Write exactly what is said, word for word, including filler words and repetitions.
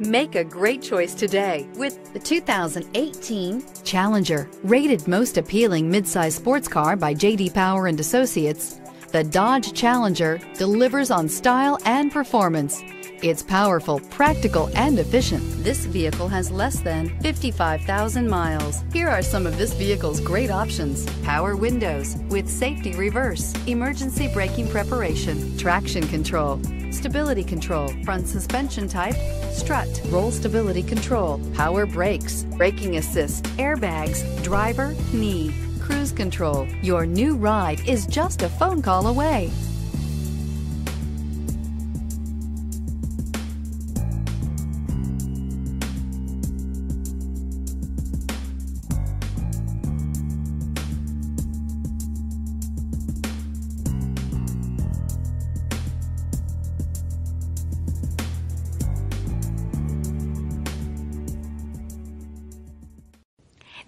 Make a great choice today with the two thousand eighteen Challenger. Rated most appealing midsize sports car by J D Power and Associates, the Dodge Challenger delivers on style and performance. It's powerful, practical, and efficient. This vehicle has less than fifty-five thousand miles. Here are some of this vehicle's great options: power windows with safety reverse, emergency braking preparation, traction control, stability control, front suspension type, strut, roll stability control, power brakes, braking assist, airbags, driver, knee, cruise control. Your new ride is just a phone call away.